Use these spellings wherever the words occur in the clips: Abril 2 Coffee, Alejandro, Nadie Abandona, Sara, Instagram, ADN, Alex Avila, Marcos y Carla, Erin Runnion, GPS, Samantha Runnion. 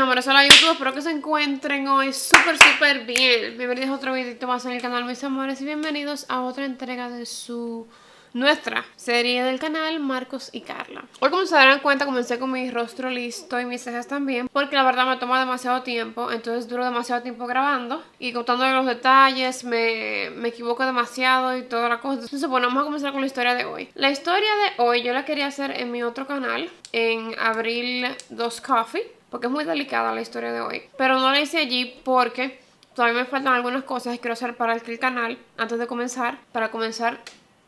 mis amores, hola YouTube, espero que se encuentren hoy súper súper bien. Bienvenidos a otro videito más en el canal, mis amores, y bienvenidos a otra entrega de nuestra serie del canal Marcos y Carla. Hoy, como se darán cuenta, comencé con mi rostro listo y mis cejas también, porque la verdad me toma demasiado tiempo. Entonces duro demasiado tiempo grabando y contándole los detalles, me equivoco demasiado y toda la cosa. Entonces bueno, vamos a comenzar con la historia de hoy. La historia de hoy yo la quería hacer en mi otro canal, en Abril 2 Coffee, porque es muy delicada la historia de hoy, pero no la hice allí porque todavía me faltan algunas cosas que quiero hacer para el canal antes de comenzar, para comenzar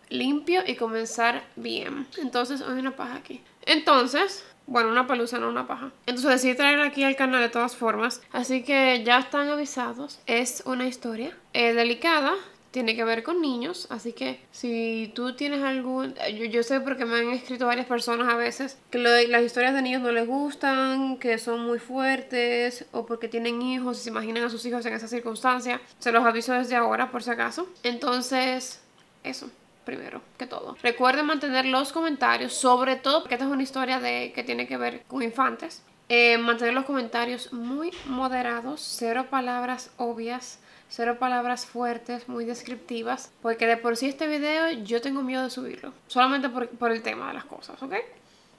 limpio y comenzar bien. Entonces, hay una paja aquí. Entonces, bueno, una pelusa, no una paja. Entonces decidí traer aquí al canal de todas formas. Así que ya están avisados. Es una historia delicada. Tiene que ver con niños, así que si tú tienes algún... Yo sé porque me han escrito varias personas a veces que las historias de niños no les gustan, que son muy fuertes, o porque tienen hijos y se imaginan a sus hijos en esa circunstancia. Se los aviso desde ahora, por si acaso. Entonces, eso. Primero que todo, recuerden mantener los comentarios, sobre todo porque esta es una historia que tiene que ver con infantes. Mantener los comentarios muy moderados, cero palabras obvias, cero palabras fuertes, muy descriptivas, porque de por sí este video yo tengo miedo de subirlo, solamente por el tema de las cosas, ¿ok?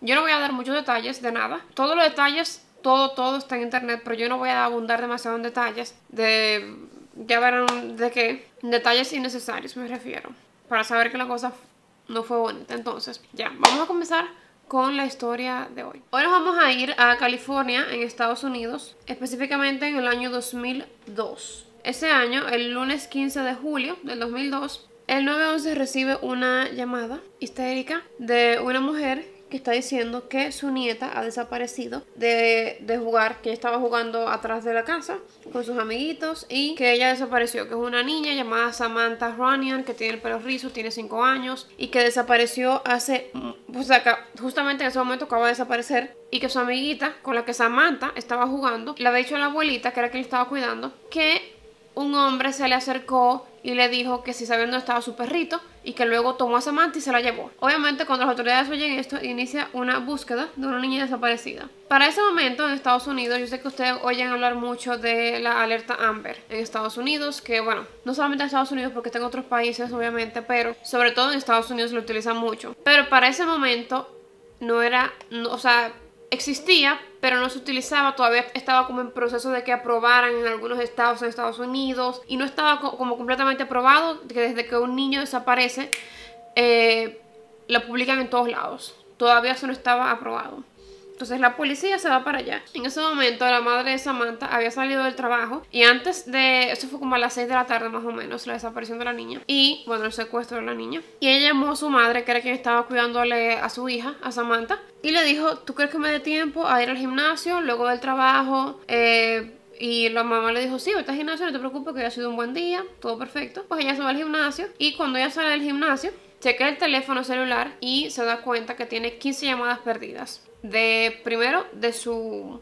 Yo no voy a dar muchos detalles de nada, todos los detalles, todo está en internet, pero yo no voy a abundar demasiado en detalles, ya verán de qué, detalles innecesarios me refiero, para saber que la cosa no fue bonita. Entonces, ya, vamos a comenzar con la historia de hoy. Hoy nos vamos a ir a California, en Estados Unidos, específicamente en el año 2002. Ese año, el lunes 15 de julio del 2002, el 911 recibe una llamada histérica de una mujer que está diciendo que su nieta ha desaparecido de jugar, que ella estaba jugando atrás de la casa con sus amiguitos y que ella desapareció, que es una niña llamada Samantha Runnion, que tiene el pelo rizo, tiene 5 años y que desapareció hace... O sea, que justamente en ese momento acaba de desaparecer, y que su amiguita con la que Samantha estaba jugando le había dicho a la abuelita, que era quien estaba cuidando, que un hombre se le acercó y le dijo que si sabía dónde estaba su perrito, y que luego tomó a Samantha y se la llevó. Obviamente, cuando las autoridades oyen esto, inicia una búsqueda de una niña desaparecida. Para ese momento, en Estados Unidos, yo sé que ustedes oyen hablar mucho de la alerta Amber en Estados Unidos, que bueno, no solamente en Estados Unidos, porque está en otros países obviamente, pero sobre todo en Estados Unidos lo utilizan mucho. Pero para ese momento no era, o sea, existía, pero no se utilizaba, todavía estaba como en proceso de que aprobaran en algunos estados en Estados Unidos, y no estaba como completamente aprobado, que desde que un niño desaparece, lo publican en todos lados, todavía eso no estaba aprobado. Entonces la policía se va para allá. En ese momento la madre de Samantha había salido del trabajo, y antes de... Eso fue como a las 6 de la tarde más o menos, la desaparición de la niña, y bueno, el secuestro de la niña. Y ella llamó a su madre, que era quien estaba cuidándole a su hija, a Samantha, y le dijo: ¿tú crees que me dé tiempo a ir al gimnasio luego del trabajo? Y la mamá le dijo: sí, vete al gimnasio, no te preocupes, que hoy ha sido un buen día, todo perfecto. Pues ella se va al gimnasio, y cuando ella sale del gimnasio checa el teléfono celular y se da cuenta que tiene 15 llamadas perdidas. Primero de su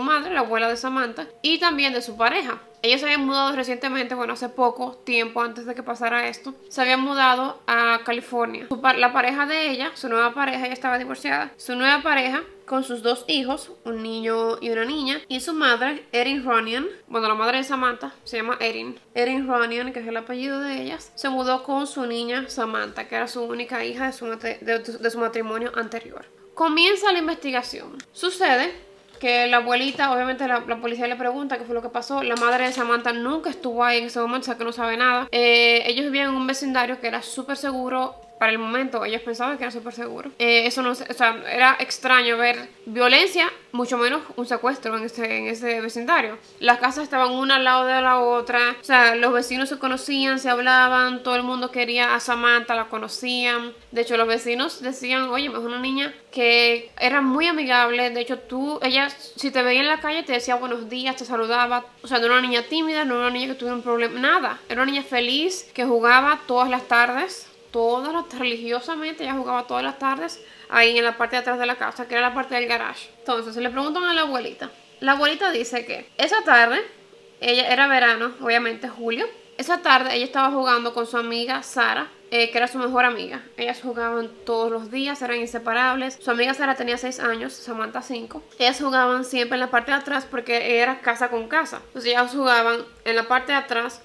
madre, la abuela de Samantha, y también de su pareja. Ellos se habían mudado recientemente, bueno, hace poco tiempo antes de que pasara esto, se habían mudado a California. La pareja de ella, su nueva pareja, ella estaba divorciada, su nueva pareja con sus 2 hijos, un niño y una niña, y su madre, Erin Runnion, bueno, la madre de Samantha se llama Erin Runnion, que es el apellido de ellas, se mudó con su niña Samantha, que era su única hija de su matrimonio anterior. Comienza la investigación. Sucede que la abuelita, obviamente la policía le pregunta qué fue lo que pasó. La madre de Samantha nunca estuvo ahí en ese momento, o sea que no sabe nada. Ellos vivían en un vecindario que era súper seguro para el momento. Ellos pensaban que era súper seguro. Eso no, o sea, era extraño ver violencia, mucho menos un secuestro en ese vecindario. Las casas estaban una al lado de la otra. O sea, los vecinos se conocían, se hablaban. Todo el mundo quería a Samantha, la conocían. De hecho, los vecinos decían: oye, es una niña que era muy amigable. De hecho, ella, si te veía en la calle, te decía buenos días, te saludaba. O sea, no era una niña tímida, no era una niña que tuviera un problema, nada. Era una niña feliz que jugaba todas las tardes. Religiosamente ella jugaba todas las tardes ahí en la parte de atrás de la casa, que era la parte del garage. Entonces le preguntan a la abuelita. La abuelita dice que esa tarde, ella era verano, obviamente julio, esa tarde ella estaba jugando con su amiga Sara que era su mejor amiga. Ellas jugaban todos los días, eran inseparables. Su amiga Sara tenía 6 años, Samantha 5. Ellas jugaban siempre en la parte de atrás porque era casa con casa. Entonces ellas jugaban en la parte de atrás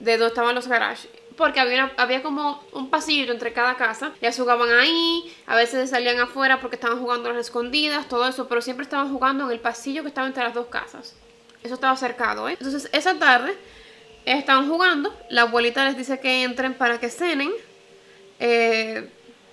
de donde estaban los garages, porque había como un pasillo entre cada casa. Ellas jugaban ahí, a veces salían afuera porque estaban jugando a las escondidas, todo eso, pero siempre estaban jugando en el pasillo que estaba entre las dos casas. Eso estaba cercado, ¿eh? Entonces esa tarde ellas estaban jugando, la abuelita les dice que entren para que cenen,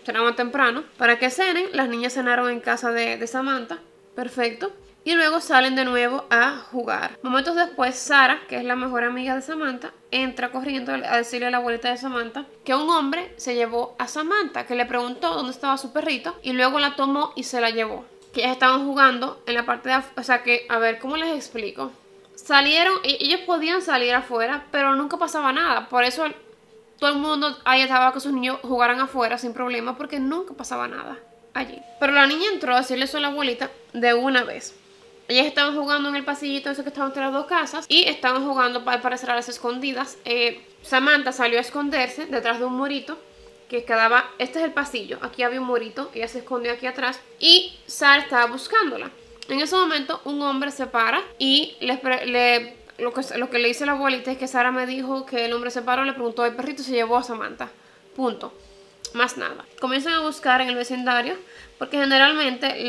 cenaban temprano, para que cenen. Las niñas cenaron en casa de Samantha, perfecto, y luego salen de nuevo a jugar. Momentos después, Sara, que es la mejor amiga de Samantha, entra corriendo a decirle a la abuelita de Samantha que un hombre se llevó a Samantha, que le preguntó dónde estaba su perrito y luego la tomó y se la llevó. Que ellas estaban jugando en la parte de afuera, o sea que, a ver, ¿cómo les explico? Salieron, ellos podían salir afuera, pero nunca pasaba nada, por eso todo el mundo ahí estaba que sus niños jugaran afuera sin problema, porque nunca pasaba nada allí. Pero la niña entró a decirle eso a la abuelita de una vez. Ellas estaban jugando en el pasillito eso que estaba entre las dos casas, y estaban jugando al parecer a las escondidas. Samantha salió a esconderse detrás de un murito que quedaba, este es el pasillo, aquí había un murito, ella se escondió aquí atrás y Sara estaba buscándola. En ese momento un hombre se para y lo que le dice la abuelita es que Sara me dijo que el hombre se paró, le preguntó el perrito y se llevó a Samantha, punto. Más nada. Comienzan a buscar en el vecindario porque generalmente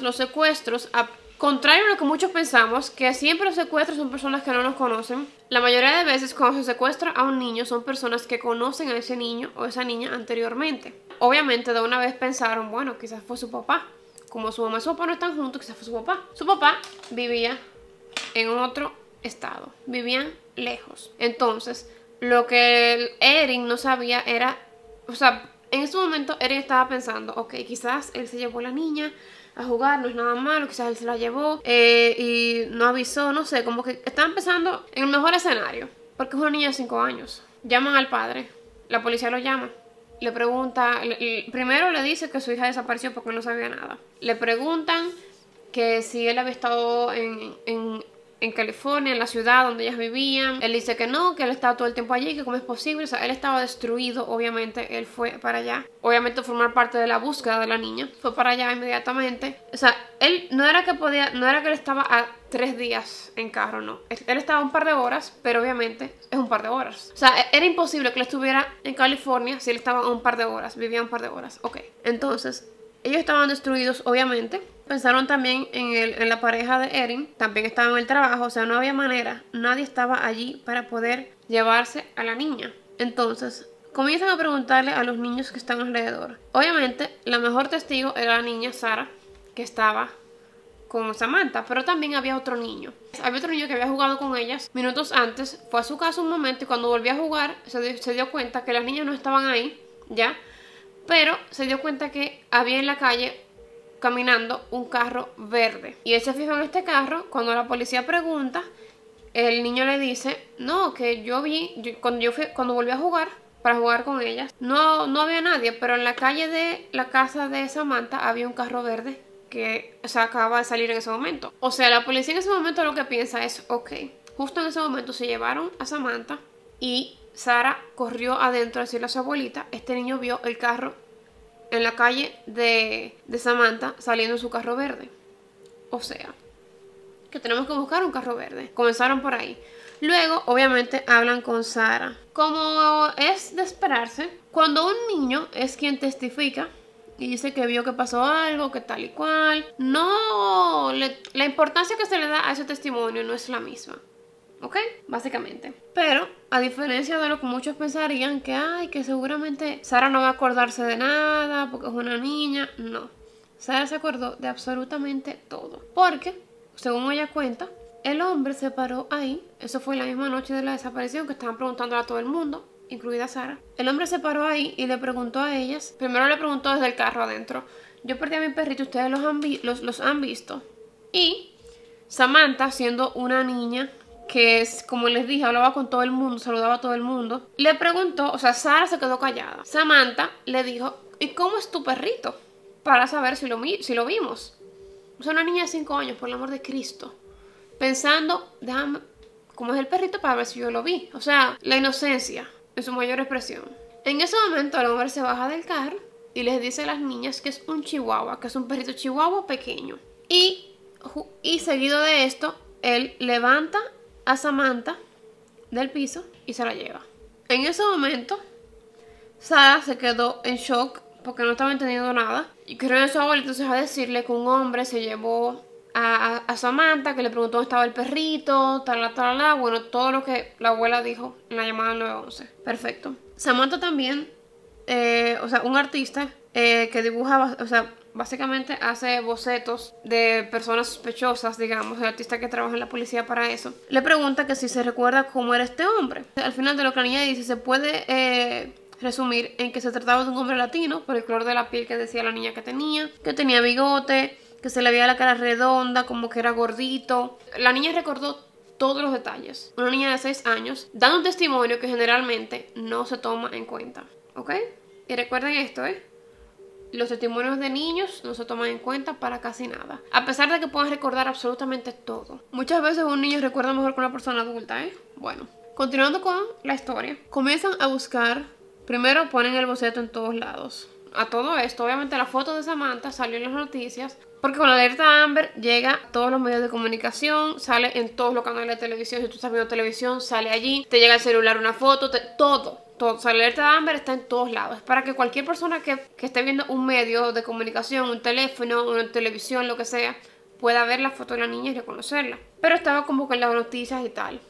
los secuestros, contrario a lo que muchos pensamos, que siempre los secuestros son personas que no nos conocen, la mayoría de veces cuando se secuestra a un niño son personas que conocen a ese niño o esa niña anteriormente. Obviamente de una vez pensaron, bueno, quizás fue su papá. Como su mamá y su papá no están juntos, quizás fue su papá. Su papá vivía en otro estado, vivían lejos. Entonces, lo que Erin no sabía era, o sea, en ese momento Erin estaba pensando, ok, quizás él se llevó a la niña a jugar, no es nada malo, quizás él se la llevó y no avisó, no sé, como que estaban pensando en el mejor escenario, porque es una niña de 5 años. Llaman al padre, la policía lo llama, le pregunta, primero le dice que su hija desapareció porque no sabía nada. Le preguntan que si él había estado en California, en la ciudad donde ellas vivían. Él dice que no, que él estaba todo el tiempo allí, que cómo es posible. O sea, él estaba destruido, obviamente, él fue para allá. Obviamente formar parte de la búsqueda de la niña. Fue para allá inmediatamente. O sea, él no era que él estaba a 3 días en carro, no. Él estaba un par de horas, pero obviamente es un par de horas. O sea, era imposible que él estuviera en California si él estaba un par de horas, vivía un par de horas. Ok, entonces ellos estaban destruidos, obviamente. Pensaron también en la pareja de Erin. También estaba en el trabajo, o sea, no había manera. Nadie estaba allí para poder llevarse a la niña. Entonces, comienzan a preguntarle a los niños que están alrededor. Obviamente, la mejor testigo era la niña Sara, que estaba con Samantha, pero también había otro niño. Había otro niño que había jugado con ellas minutos antes. Fue a su casa un momento y cuando volvió a jugar, se dio cuenta que las niñas no estaban ahí, ¿ya? Pero se dio cuenta que había en la calle caminando un carro verde. Y él se fijó en este carro. Cuando la policía pregunta, el niño le dice, no, que yo vi, cuando volví a jugar, para jugar con ellas, no había nadie, pero en la calle de la casa de Samantha había un carro verde que, o sea, acababa de salir en ese momento. O sea, la policía en ese momento lo que piensa es, ok, justo en ese momento se llevaron a Samantha y Sara corrió adentro a decirle a su abuelita, este niño vio el carro en la calle de Samantha saliendo en su carro verde. O sea, que tenemos que buscar un carro verde. Comenzaron por ahí. Luego, obviamente, hablan con Sara. Como es de esperarse, cuando un niño es quien testifica y dice que vio que pasó algo, que tal y cual, la importancia que se le da a ese testimonio no es la misma. ¿Ok? Básicamente. Pero, a diferencia de lo que muchos pensarían, que ay, que seguramente Sara no va a acordarse de nada porque es una niña, no. Sara se acordó de absolutamente todo. Porque, según ella cuenta, el hombre se paró ahí. Eso fue la misma noche de la desaparición que estaban preguntándole a todo el mundo, incluida Sara. El hombre se paró ahí y le preguntó a ellas. Primero le preguntó desde el carro adentro. Yo perdí a mi perrito, ustedes los han visto. Y Samantha, siendo una niña que es, como les dije, hablaba con todo el mundo, saludaba a todo el mundo, le preguntó, o sea, Sara se quedó callada. Samantha le dijo, ¿y cómo es tu perrito? Para saber si lo vimos. O sea, una niña de 5 años, por el amor de Cristo. Pensando, déjame, ¿cómo es el perrito para ver si yo lo vi? O sea, la inocencia en su mayor expresión. En ese momento el hombre se baja del carro y les dice a las niñas que es un chihuahua, que es un perrito chihuahua pequeño. Y seguido de esto, él levanta a Samantha del piso y se la lleva. En ese momento, Sara se quedó en shock porque no estaba entendiendo nada. Y creo que su abuelo entonces a decirle que un hombre se llevó a Samantha, que le preguntó dónde estaba el perrito, tal, tal, tal. Bueno, todo lo que la abuela dijo en la llamada 911. Perfecto. Samantha también, o sea, un artista que dibuja, o sea, básicamente hace bocetos de personas sospechosas, digamos. El artista que trabaja en la policía para eso le pregunta que si se recuerda cómo era este hombre. Al final de lo que la niña dice, se puede resumir en que se trataba de un hombre latino por el color de la piel que decía la niña que tenía bigote, que se le veía la cara redonda, como que era gordito. La niña recordó todos los detalles. Una niña de 6 años dando un testimonio que generalmente no se toma en cuenta, ¿ok? Y recuerden esto, ¿eh? Los testimonios de niños no se toman en cuenta para casi nada, a pesar de que puedan recordar absolutamente todo. Muchas veces un niño recuerda mejor que una persona adulta, ¿eh? Bueno, continuando con la historia. Comienzan a buscar. Primero ponen el boceto en todos lados. A todo esto, obviamente la foto de Samantha salió en las noticias, porque con la alerta Amber llega a todos los medios de comunicación, sale en todos los canales de televisión. Si tú estás viendo televisión, sale allí, te llega el celular una foto, todo. O sea, la alerta de Amber está en todos lados. Es para que cualquier persona que esté viendo un medio de comunicación, un teléfono, una televisión, lo que sea, pueda ver la foto de la niña y reconocerla. Pero estaba como que en las noticias y tal.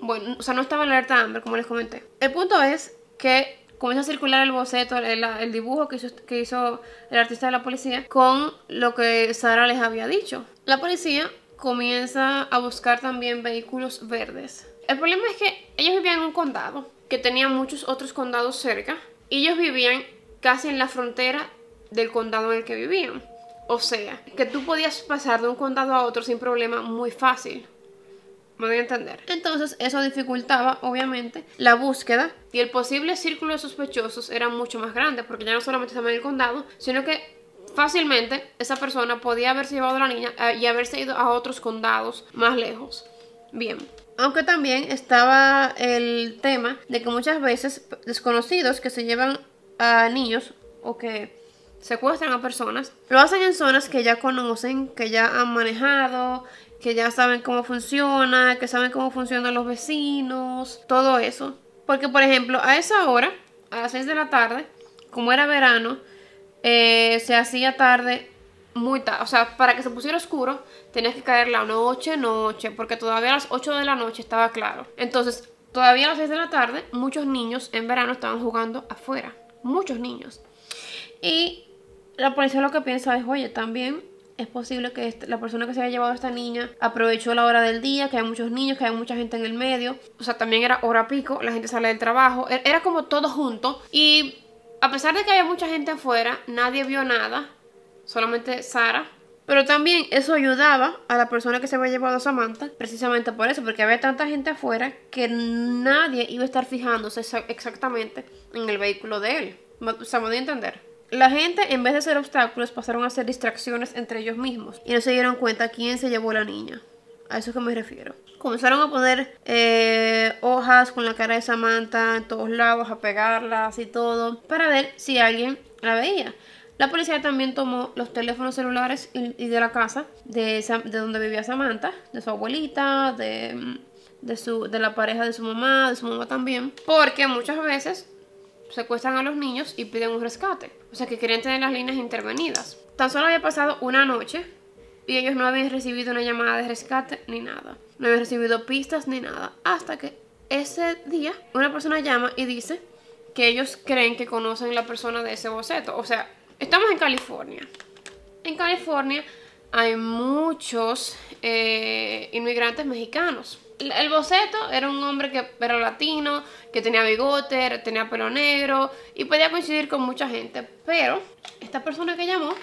Bueno, o sea, no estaba en la alerta de Amber, como les comenté. El punto es que comienza a circular el boceto, el dibujo que hizo el artista de la policía con lo que Sara les había dicho. La policía comienza a buscar también vehículos verdes. El problema es que ellos vivían en un condado que tenía muchos otros condados cerca, y ellos vivían casi en la frontera del condado en el que vivían. O sea, que tú podías pasar de un condado a otro sin problema muy fácil. Me voy a entender. Entonces eso dificultaba obviamente la búsqueda, y el posible círculo de sospechosos era mucho más grande, porque ya no solamente estaba en el condado, sino que fácilmente esa persona podía haberse llevado a la niña y haberse ido a otros condados más lejos. Bien. Aunque también estaba el tema de que muchas veces desconocidos que se llevan a niños o que secuestran a personas, lo hacen en zonas que ya conocen, que ya han manejado, que ya saben cómo funciona, que saben cómo funcionan los vecinos, todo eso. Porque, por ejemplo, a esa hora, a las 6 de la tarde, como era verano, se hacía tarde. Muy tarde, o sea, para que se pusiera oscuro tenías que caer la noche, porque todavía a las 8 de la noche estaba claro. Entonces, todavía a las 6 de la tarde, muchos niños en verano estaban jugando afuera, muchos niños. Y la policía lo que piensa es, oye, también es posible que la persona que se haya llevado a esta niña aprovechó la hora del día, que hay muchos niños, que hay mucha gente en el medio. O sea, también era hora pico, la gente sale del trabajo, era como todo junto. Y a pesar de que había mucha gente afuera, nadie vio nada, solamente Sara. Pero también eso ayudaba a la persona que se había llevado a Samantha, precisamente por eso, porque había tanta gente afuera que nadie iba a estar fijándose exactamente en el vehículo de él. O sea, me voy a entender. La gente, en vez de ser obstáculos, pasaron a ser distracciones entre ellos mismos, y no se dieron cuenta quién se llevó a la niña. A eso que me refiero. Comenzaron a poner hojas con la cara de Samantha en todos lados, a pegarlas y todo, para ver si alguien la veía. La policía también tomó los teléfonos celulares y de la casa de donde vivía Samantha, de su abuelita, de la pareja de su mamá también, porque muchas veces secuestran a los niños y piden un rescate. O sea, que querían tener las líneas intervenidas. Tan solo había pasado una noche y ellos no habían recibido una llamada de rescate ni nada. No habían recibido pistas ni nada. Hasta que ese día una persona llama y dice que ellos creen que conocen la persona de ese boceto. O sea, estamos en California. En California hay muchos inmigrantes mexicanos. El boceto era un hombre que era latino, que tenía bigote, tenía pelo negro y podía coincidir con mucha gente. Pero esta persona que llamó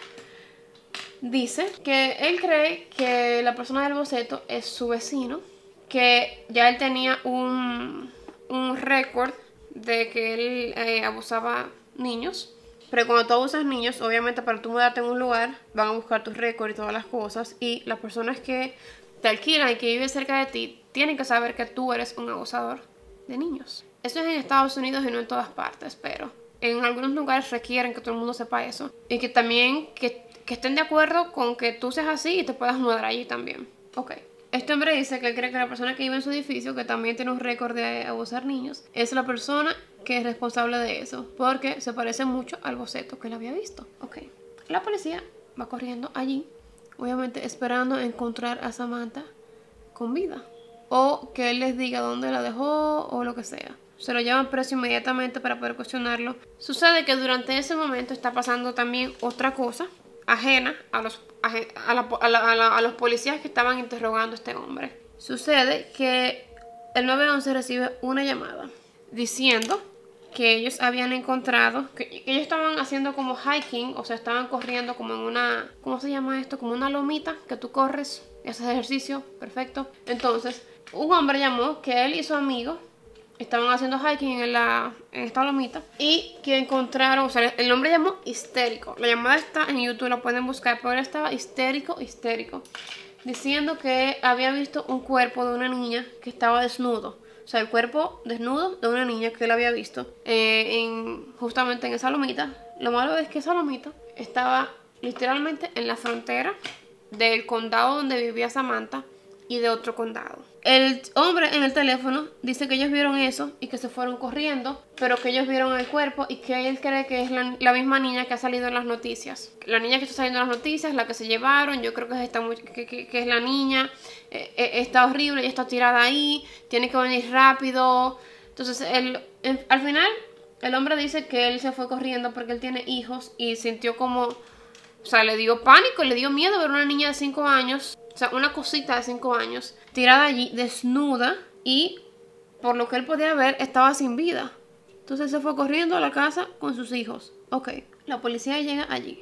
dice que él cree que la persona del boceto es su vecino, que ya él tenía un récord de que él abusaba niños. Pero cuando tú abusas niños, obviamente para tú mudarte en un lugar, van a buscar tus récords y todas las cosas. Y las personas que te alquilan y que viven cerca de ti, tienen que saber que tú eres un abusador de niños. Eso es en Estados Unidos y no en todas partes, pero en algunos lugares requieren que todo el mundo sepa eso. Y que también que estén de acuerdo con que tú seas así y te puedas mudar allí también. Ok. Este hombre dice que cree que la persona que vive en su edificio, que también tiene un récord de abusar niños, es la persona que es responsable de eso, porque se parece mucho al boceto que le había visto. Ok. La policía va corriendo allí, obviamente esperando encontrar a Samantha con vida, o que él les diga dónde la dejó o lo que sea. Se lo llevan preso inmediatamente para poder cuestionarlo. Sucede que durante ese momento está pasando también otra cosa ajena a los policías que estaban interrogando a este hombre. Sucede que el 911 recibe una llamada diciendo que ellos habían encontrado, que ellos estaban haciendo como hiking, o sea, estaban corriendo como en una, ¿cómo se llama esto? Como una lomita que tú corres y haces ejercicio, perfecto. Entonces, un hombre llamó que él y su amigo estaban haciendo hiking en esta lomita y que encontraron, o sea, el hombre llamó histérico. La llamada está en YouTube, la pueden buscar, pero él estaba histérico, diciendo que había visto un cuerpo de una niña que estaba desnudo. O sea, el cuerpo desnudo de una niña que él había visto justamente en esa lomita. Lo malo es que esa lomita estaba literalmente en la frontera del condado donde vivía Samantha y de otro condado. El hombre en el teléfono dice que ellos vieron eso y que se fueron corriendo, pero que ellos vieron el cuerpo y que él cree que es la misma niña que ha salido en las noticias. La niña que está saliendo en las noticias, la que se llevaron, yo creo que es, que es la niña. Está horrible, ya está tirada ahí, tiene que venir rápido. Entonces, al final, el hombre dice que él se fue corriendo porque él tiene hijos y sintió como... O sea, le dio pánico, le dio miedo ver una niña de 5 años, o sea, una cosita de 5 años, tirada allí, desnuda, y por lo que él podía ver, estaba sin vida. Entonces se fue corriendo a la casa con sus hijos. Ok, la policía llega allí.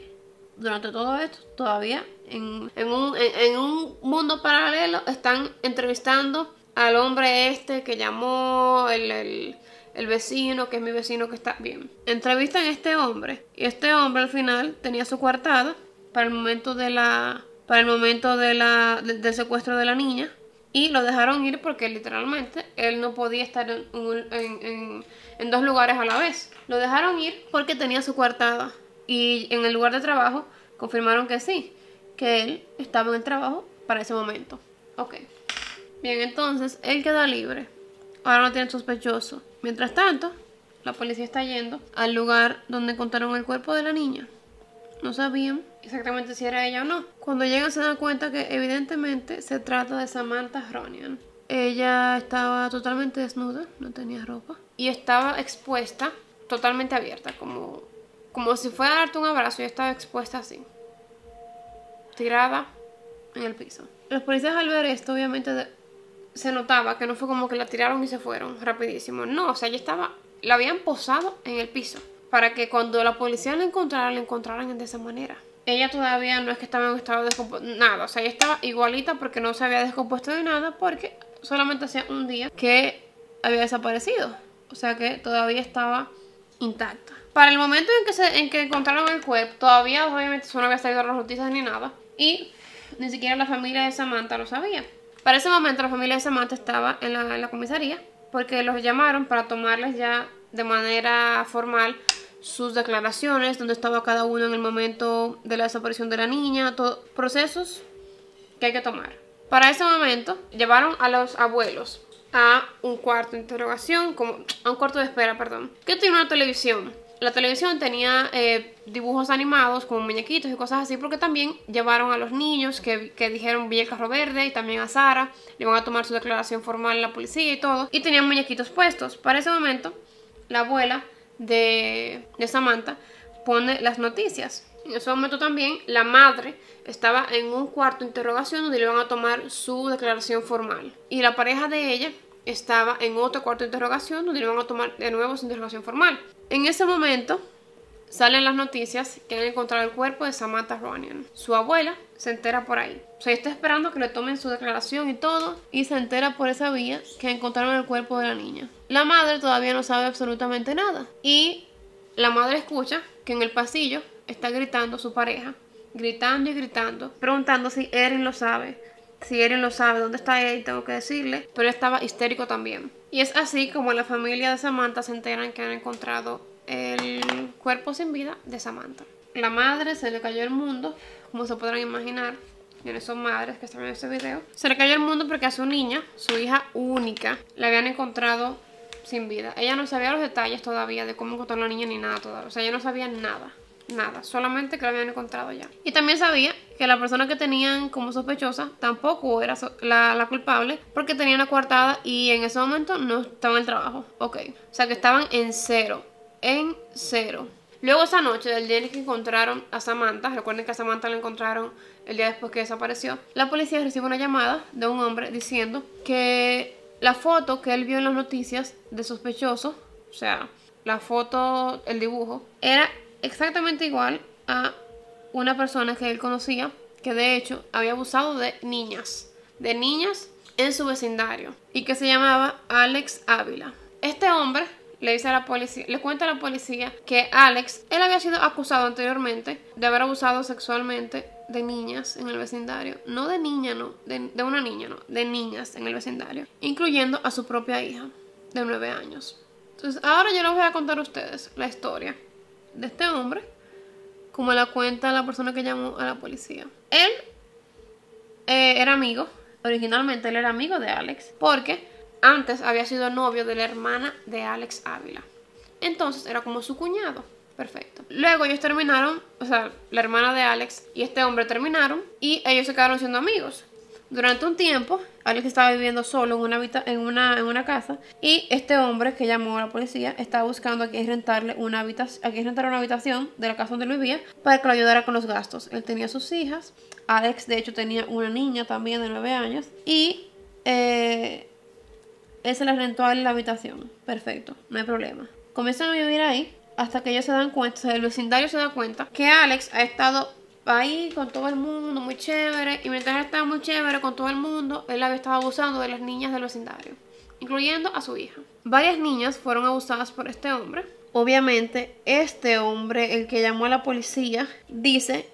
Durante todo esto, todavía en un mundo paralelo, están entrevistando al hombre este que llamó, el vecino, que es mi vecino, que está bien. Entrevistan a este hombre. Y este hombre al final tenía su coartada para el momento de del secuestro de la niña. Y lo dejaron ir porque literalmente él no podía estar en dos lugares a la vez. Lo dejaron ir porque tenía su coartada. Y en el lugar de trabajo confirmaron que sí, que él estaba en el trabajo para ese momento. Ok. Bien, entonces él queda libre. Ahora no tienen sospechoso. Mientras tanto, la policía está yendo al lugar donde encontraron el cuerpo de la niña. No sabían exactamente si era ella o no. Cuando llegan se dan cuenta que evidentemente se trata de Samantha Runnion. Ella estaba totalmente desnuda, no tenía ropa. Y estaba expuesta, totalmente abierta, como si fuera a darte un abrazo. Ella estaba expuesta así, tirada en el piso. Los policías al ver esto, obviamente... se notaba que no fue como que la tiraron y se fueron rapidísimo. No, o sea, ella estaba... la habían posado en el piso para que cuando la policía la encontraran de esa manera. Ella todavía no es que estaba en estado de descomposición, nada. O sea, ella estaba igualita porque no se había descompuesto de nada, porque solamente hacía un día que había desaparecido. O sea que todavía estaba intacta. Para el momento en que encontraron el cuerpo, todavía obviamente eso no había salido a las noticias ni nada. Y ni siquiera la familia de Samantha lo sabía. Para ese momento la familia de Samantha estaba en la comisaría porque los llamaron para tomarles ya de manera formal sus declaraciones, donde estaba cada uno en el momento de la desaparición de la niña, procesos que hay que tomar. Para ese momento llevaron a los abuelos a un cuarto de interrogación, a un cuarto de espera, perdón, que tenía una televisión. La televisión tenía dibujos animados como muñequitos y cosas así, porque también llevaron a los niños que dijeron vi el carro verde, y también a Sara. Le van a tomar su declaración formal en la policía y todo. Y tenían muñequitos puestos. Para ese momento, la abuela de Samantha pone las noticias. En ese momento también la madre estaba en un cuarto de interrogación donde le van a tomar su declaración formal. Y la pareja de ella estaba en otro cuarto de interrogación donde le van a tomar de nuevo su interrogación formal. En ese momento salen las noticias que han encontrado el cuerpo de Samantha Runnion. Su abuela se entera por ahí. O sea, está esperando que le tomen su declaración y todo, y se entera por esa vía que encontraron el cuerpo de la niña. La madre todavía no sabe absolutamente nada. Y la madre escucha que en el pasillo está gritando su pareja, gritando y gritando, preguntando si Erin lo sabe, Si Erin lo sabe, ¿dónde está él? Tengo que decirle. Pero estaba histérico también. Y es así como la familia de Samantha se enteran que han encontrado el cuerpo sin vida de Samantha. La madre se le cayó el mundo, como se podrán imaginar. Miren, son madres que están viendo este video. Se le cayó el mundo porque a su niña, su hija única, la habían encontrado sin vida. Ella no sabía los detalles todavía de cómo encontró a la niña ni nada todavía. O sea, ella no sabía nada. Nada, solamente que la habían encontrado ya. Y también sabía que la persona que tenían como sospechosa tampoco era la culpable, porque tenía una coartada y en ese momento no estaba en el trabajo. Ok, o sea que estaban en cero. En cero. Luego esa noche, del día en el que encontraron a Samantha, recuerden que a Samantha la encontraron el día después que desapareció, la policía recibe una llamada de un hombre diciendo que la foto que él vio en las noticias de sospechoso, o sea, la foto, el dibujo, era exactamente igual a una persona que él conocía, que de hecho había abusado de niñas, en su vecindario, y que se llamaba Alex Avila. Este hombre le dice a la policía, le cuenta a la policía que Alex, él había sido acusado anteriormente de haber abusado sexualmente de niñas en el vecindario. No de niña, no, de una niña, no, de niñas en el vecindario, incluyendo a su propia hija de 9 años. Entonces ahora yo les voy a contar a ustedes la historia de este hombre, como la cuenta la persona que llamó a la policía. Él era amigo, originalmente él era amigo de Alex, porque antes había sido novio de la hermana de Alex Ávila. Entonces era como su cuñado. Perfecto. Luego ellos terminaron, o sea, la hermana de Alex y este hombre terminaron, y ellos se quedaron siendo amigos. Durante un tiempo, Alex estaba viviendo solo en una casa, y este hombre que llamó a la policía estaba buscando a quien rentarle una habitación, de la casa donde él vivía, para que lo ayudara con los gastos. Él tenía sus hijas. Alex, de hecho, tenía una niña también de 9 años. Y él se la rentó a él la habitación. Perfecto, no hay problema. Comienzan a vivir ahí hasta que ellos se dan cuenta, o sea, el vecindario se da cuenta que Alex ha estado ahí con todo el mundo, muy chévere. Y mientras él estaba muy chévere con todo el mundo, él había estado abusando de las niñas del vecindario, incluyendo a su hija. Varias niñas fueron abusadas por este hombre. Obviamente, este hombre, el que llamó a la policía, dice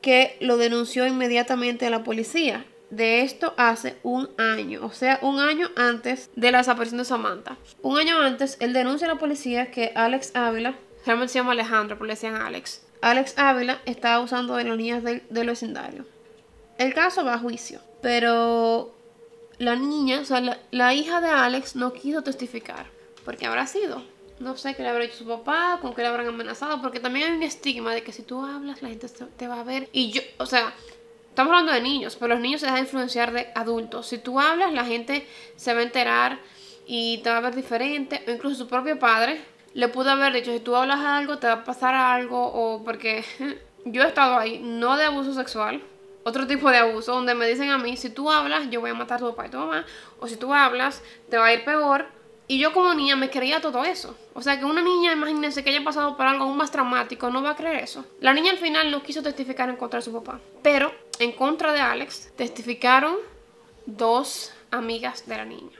que lo denunció inmediatamente a la policía. De esto hace un año, o sea, un año antes de la desaparición de Samantha. Un año antes, él denuncia a la policía que Alex Ávila, realmente se llama Alejandro, pero le decían Alex. Alex Ávila estaba abusando de las niñas del vecindario. El caso va a juicio, pero la niña, o sea, la hija de Alex no quiso testificar. ¿Por qué habrá sido? No sé qué le habrá hecho su papá, con qué le habrán amenazado, porque también hay un estigma de que si tú hablas la gente te va a ver. Y yo, o sea, estamos hablando de niños, pero los niños se dejan influenciar de adultos. Si tú hablas, la gente se va a enterar y te va a ver diferente, o incluso su propio padre le pudo haber dicho, si tú hablas algo, te va a pasar algo, o porque yo he estado ahí, no de abuso sexual, otro tipo de abuso, donde me dicen a mí, si tú hablas, yo voy a matar a tu papá y tu mamá, o si tú hablas, te va a ir peor. Y yo como niña me creía todo eso. O sea que una niña, imagínense que haya pasado por algo aún más traumático, no va a creer eso. La niña al final no quiso testificar en contra de su papá, pero en contra de Alex testificaron 2 amigas de la niña,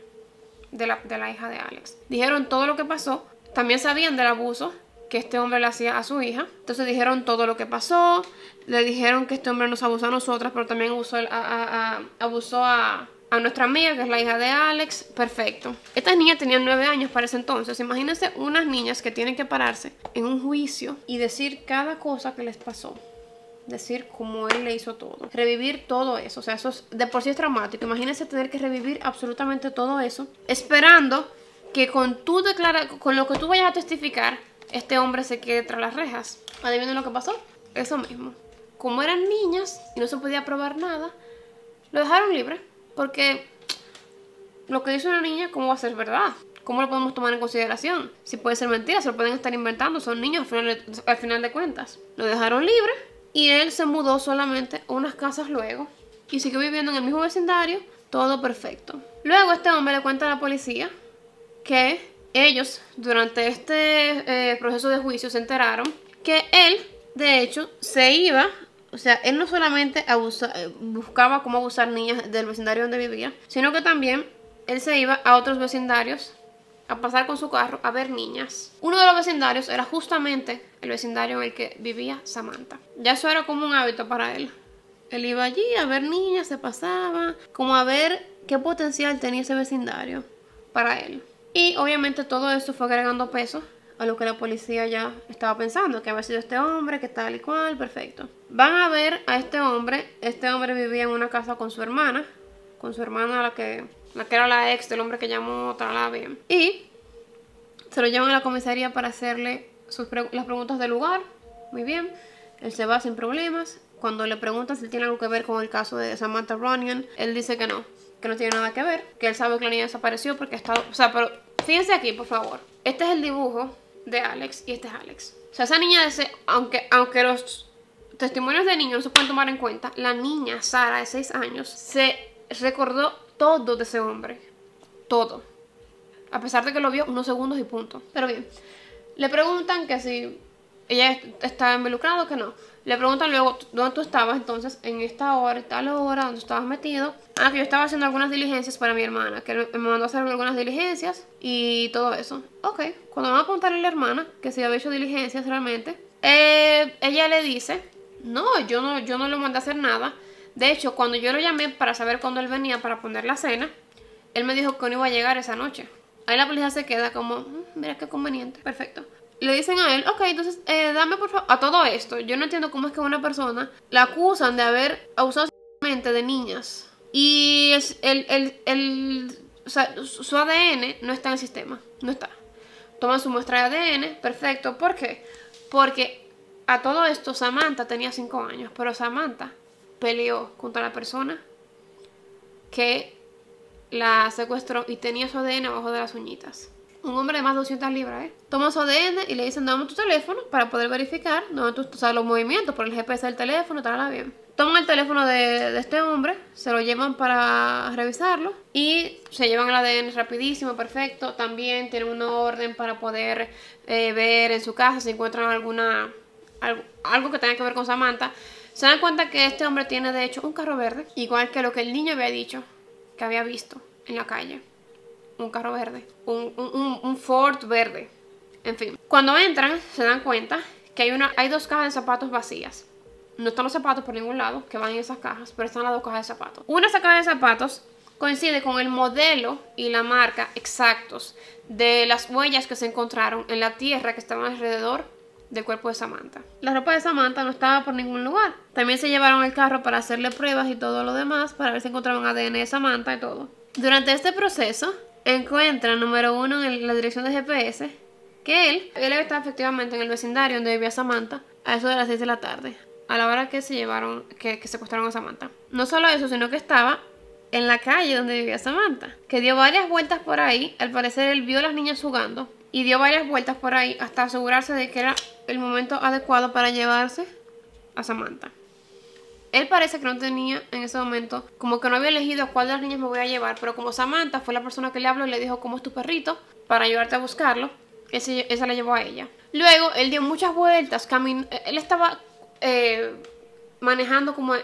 de la hija de Alex. Dijeron todo lo que pasó. También sabían del abuso que este hombre le hacía a su hija. Entonces dijeron todo lo que pasó. Le dijeron que este hombre nos abusó a nosotras, pero también abusó a nuestra amiga, que es la hija de Alex. Perfecto. Estas niñas tenían 9 años para ese entonces. Imagínense unas niñas que tienen que pararse en un juicio y decir cada cosa que les pasó. Decir cómo él le hizo todo. Revivir todo eso. O sea, eso es, de por sí es traumático. Imagínense tener que revivir absolutamente todo eso, esperando que con lo que tú vayas a testificar, este hombre se quede tras las rejas. ¿Adivinen lo que pasó? Eso mismo. Como eran niñas y no se podía probar nada, lo dejaron libre. Porque lo que dice una niña, ¿cómo va a ser verdad? ¿Cómo lo podemos tomar en consideración? Si puede ser mentira, se lo pueden estar inventando. Son niños al final de cuentas. Lo dejaron libre y él se mudó solamente a unas casas luego. Y siguió viviendo en el mismo vecindario. Todo perfecto. Luego este hombre le cuenta a la policía que ellos, durante este proceso de juicio, se enteraron que él, de hecho, se iba. O sea, él no solamente buscaba cómo abusar niñas del vecindario donde vivía, sino que también él se iba a otros vecindarios a pasar con su carro a ver niñas. Uno de los vecindarios era justamente el vecindario en el que vivía Samantha. Ya eso era como un hábito para él. Él iba allí a ver niñas, se pasaba, como a ver qué potencial tenía ese vecindario para él. Y obviamente todo esto fue agregando peso a lo que la policía ya estaba pensando, que había sido este hombre, que tal y cual, perfecto. Van a ver a este hombre vivía en una casa con su hermana la que era la ex del hombre que llamó, talá, bien. Y se lo llevan a la comisaría para hacerle las preguntas del lugar, muy bien. Él se va sin problemas. Cuando le preguntan si tiene algo que ver con el caso de Samantha Runnion, él dice que no tiene nada que ver, que él sabe que la niña desapareció porque ha estado... O sea, pero fíjense aquí, por favor. Este es el dibujo de Alex y este es Alex. O sea, esa niña, aunque los testimonios de niños no se pueden tomar en cuenta, la niña, Sara, de 6 años, se recordó todo de ese hombre. Todo. A pesar de que lo vio unos segundos y punto. Pero bien, le preguntan que si ella estaba involucrada o que no. Le preguntan luego, ¿dónde tú estabas entonces en esta hora, en tal hora, dónde estabas metido? Ah, que yo estaba haciendo algunas diligencias para mi hermana, que me mandó a hacer algunas diligencias y todo eso. Ok, cuando van a preguntarle a la hermana que si había hecho diligencias realmente, ella le dice, no, yo no le mandé a hacer nada. De hecho, cuando yo lo llamé para saber cuándo él venía para poner la cena, él me dijo que no iba a llegar esa noche. Ahí la policía se queda como, mira qué conveniente, perfecto. Le dicen a él, ok, entonces dame por favor... A todo esto, yo no entiendo cómo es que una persona la acusan de haber abusado sexualmente de niñas. Y o sea, su ADN no está en el sistema, no está. Toman su muestra de ADN, perfecto. ¿Por qué? Porque a todo esto Samantha tenía 5 años, pero Samantha peleó contra la persona que la secuestró y tenía su ADN abajo de las uñitas. Un hombre de más de 200 libras, ¿eh? Toma su ADN y le dicen, dame tu teléfono para poder verificar o sea, los movimientos por el GPS del teléfono, tal, bien. Toman el teléfono de este hombre, se lo llevan para revisarlo y se llevan el ADN rapidísimo, perfecto. También tienen una orden para poder ver en su casa si encuentran algo que tenga que ver con Samantha. Se dan cuenta que este hombre tiene de hecho un carro verde, igual que lo que el niño había dicho que había visto en la calle. Un carro verde, un Ford verde. En fin, cuando entran se dan cuenta que hay 2 cajas de zapatos vacías. No están los zapatos por ningún lado, que van en esas cajas, pero están las 2 cajas de zapatos. Una de esas cajas de zapatos coincide con el modelo y la marca exactos de las huellas que se encontraron en la tierra que estaban alrededor del cuerpo de Samantha. La ropa de Samantha no estaba por ningún lugar. También se llevaron el carro para hacerle pruebas y todo lo demás, para ver si encontraban ADN de Samantha y todo. Durante este proceso encuentran, número 1, en la dirección de GPS, que él está efectivamente en el vecindario donde vivía Samantha a eso de las 6 de la tarde, a la hora que secuestraron a Samantha. No solo eso, sino que estaba en la calle donde vivía Samantha, que dio varias vueltas por ahí. Al parecer él vio a las niñas jugando y dio varias vueltas por ahí hasta asegurarse de que era el momento adecuado para llevarse a Samantha. Él parece que no tenía en ese momento, como que no había elegido cuál de las niñas me voy a llevar, pero como Samantha fue la persona que le habló y le dijo cómo es tu perrito para ayudarte a buscarlo, esa la llevó a ella. Luego él dio muchas vueltas, él estaba manejando como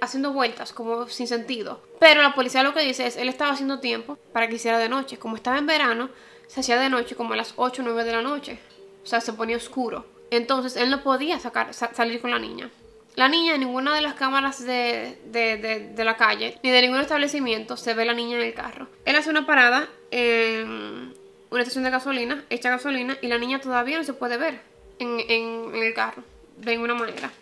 haciendo vueltas, como sin sentido. Pero la policía lo que dice es, él estaba haciendo tiempo para que hiciera de noche. Como estaba en verano, se hacía de noche como a las 8 o 9 de la noche. O sea, se ponía oscuro. Entonces él no podía salir con la niña. La niña en ninguna de las cámaras de la calle, ni de ningún establecimiento, se ve la niña en el carro. Él hace una parada en una estación de gasolina, echa gasolina y la niña todavía no se puede ver en el carro, de ninguna manera.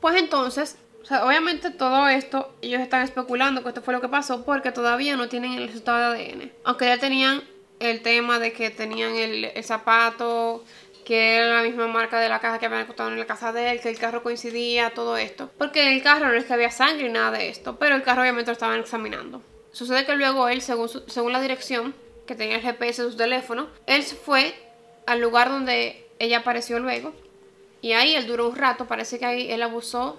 Pues entonces, o sea, obviamente todo esto, ellos están especulando que esto fue lo que pasó porque todavía no tienen el resultado de ADN. Aunque ya tenían el tema de que tenían el zapato, que era la misma marca de la caja que habían encontrado en la casa de él, que el carro coincidía, todo esto. Porque en el carro no es que había sangre ni nada de esto, pero el carro obviamente lo estaban examinando. Sucede que luego él, según la dirección que tenía el GPS de su teléfono, él fue al lugar donde ella apareció luego. Y ahí él duró un rato, parece que ahí él abusó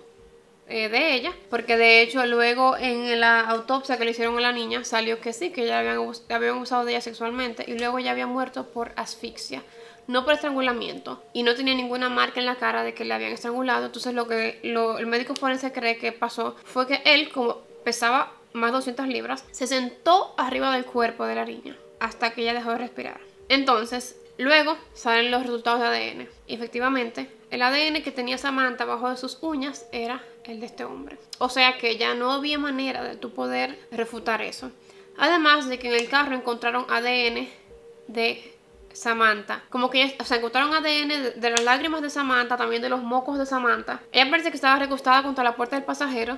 de ella. Porque de hecho luego en la autopsia que le hicieron a la niña salió que sí, que ella habían abusado de ella sexualmente. Y luego ella había muerto por asfixia, no por estrangulamiento, y no tenía ninguna marca en la cara de que le habían estrangulado. Entonces el médico forense cree que pasó fue que él, como pesaba más de 200 libras, se sentó arriba del cuerpo de la niña hasta que ella dejó de respirar. Entonces luego salen los resultados de ADN. Efectivamente El ADN que tenía Samantha abajo de sus uñas era el de este hombre. O sea que ya no había manera de tú poder refutar eso. Además de que en el carro encontraron ADN de Samantha. Como que ellas, o sea, encontraron ADN de las lágrimas de Samantha, también de los mocos de Samantha. Ella parece que estaba recostada contra la puerta del pasajero.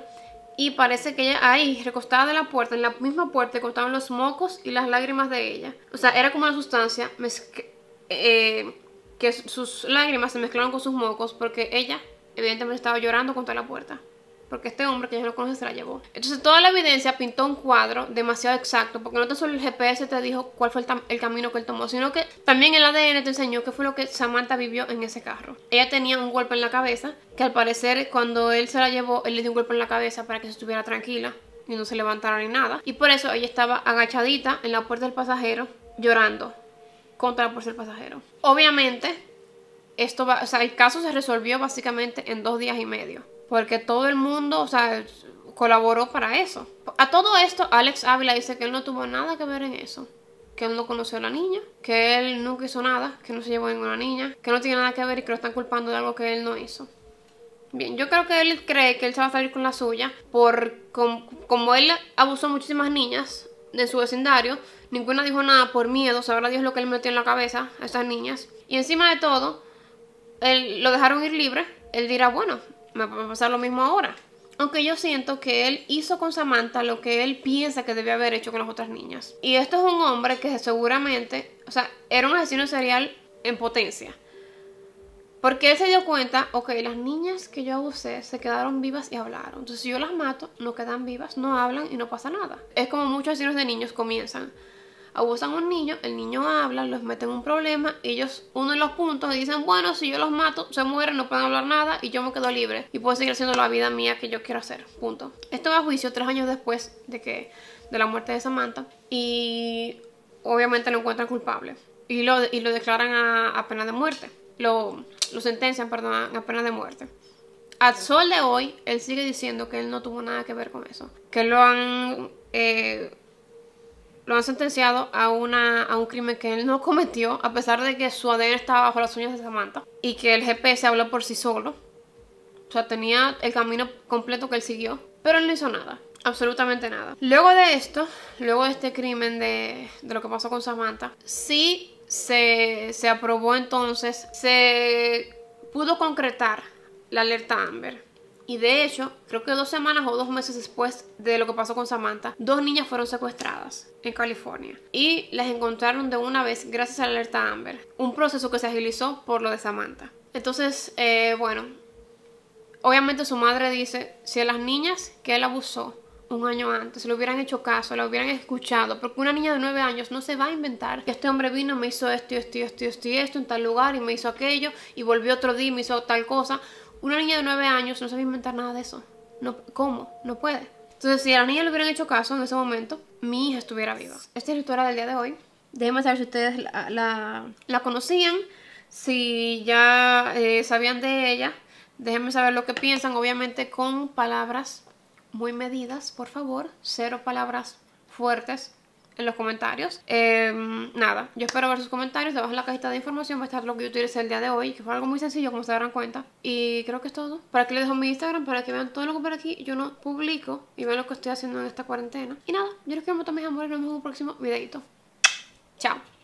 Y parece que ella ahí, recostada de la puerta, en la misma puerta, encontraron los mocos y las lágrimas de ella. O sea, era como una sustancia que sus lágrimas se mezclaron con sus mocos, porque ella evidentemente estaba llorando contra la puerta, porque este hombre que ya no conoce se la llevó. Entonces toda la evidencia pintó un cuadro demasiado exacto, porque no tan solo el GPS te dijo cuál fue el camino que él tomó, sino que también el ADN te enseñó qué fue lo que Samantha vivió en ese carro. Ella tenía un golpe en la cabeza, que al parecer cuando él se la llevó, él le dio un golpe en la cabeza para que se estuviera tranquila y no se levantara ni nada. Y por eso ella estaba agachadita en la puerta del pasajero, llorando contra la puerta del pasajero. Obviamente, esto va, o sea, el caso se resolvió básicamente en 2 días y medio. Porque todo el mundo, o sea, colaboró para eso. A todo esto, Alex Avila dice que él no tuvo nada que ver en eso. Que él no conoció a la niña, que él nunca hizo nada, que no se llevó a ninguna niña, que no tiene nada que ver y que lo están culpando de algo que él no hizo. Bien, yo creo que él cree que él se va a salir con la suya. Como él abusó a muchísimas niñas de su vecindario, ninguna dijo nada por miedo, sabrá Dios lo que él metió en la cabeza a estas niñas. Y encima de todo, él, lo dejaron ir libre. Él dirá, bueno, me va a pasar lo mismo ahora. Aunque yo siento que él hizo con Samantha lo que él piensa que debía haber hecho con las otras niñas. Y esto es un hombre que seguramente, o sea, era un asesino serial en potencia. Porque él se dio cuenta, ok, las niñas que yo abusé se quedaron vivas y hablaron. Entonces si yo las mato, no quedan vivas, no hablan y no pasa nada. Es como muchos asesinos de niños comienzan. Abusan a un niño, el niño habla, los meten en un problema, ellos unen los puntos y dicen, bueno, si yo los mato, se mueren, no pueden hablar nada y yo me quedo libre y puedo seguir haciendo la vida mía que yo quiero hacer, punto. Esto va a juicio 3 años después de la muerte de Samantha y obviamente lo encuentran culpable y lo declaran a pena de muerte, lo sentencian, perdón, a pena de muerte. Al sol de hoy, él sigue diciendo que él no tuvo nada que ver con eso, que lo han sentenciado a un crimen que él no cometió, a pesar de que su ADN estaba bajo las uñas de Samantha y que el GPS habló por sí solo. O sea, tenía el camino completo que él siguió, pero él no hizo nada, absolutamente nada. Luego de esto, luego de este crimen de lo que pasó con Samantha, sí se aprobó entonces, se pudo concretar la alerta Amber. Y de hecho, creo que 2 semanas o 2 meses después de lo que pasó con Samantha, 2 niñas fueron secuestradas en California. Y las encontraron de una vez gracias a la alerta Amber. Un proceso que se agilizó por lo de Samantha. Entonces, bueno, obviamente su madre dice, si a las niñas que él abusó 1 año antes le hubieran hecho caso, la hubieran escuchado, porque una niña de 9 años no se va a inventar que este hombre vino, me hizo esto, esto en tal lugar y me hizo aquello y volvió otro día y me hizo tal cosa. Una niña de 9 años no sabe inventar nada de eso. No, ¿cómo? No puede. Entonces, si a la niña le hubieran hecho caso en ese momento, mi hija estuviera viva. Esta es la historia del día de hoy. Déjenme saber si ustedes la conocían, si ya sabían de ella. Déjenme saber lo que piensan, obviamente con palabras muy medidas, por favor. 0 palabras fuertes en los comentarios. Nada, yo espero ver sus comentarios. Debajo en la cajita de información va a estar lo que yo utilicé el día de hoy, que fue algo muy sencillo, como se darán cuenta. Y creo que es todo. Por aquí les dejo mi Instagram para que vean todo lo que por aquí yo no publico y vean lo que estoy haciendo en esta cuarentena. Y nada, yo les quiero mucho, mis amores. Nos vemos en un próximo videito. Chao.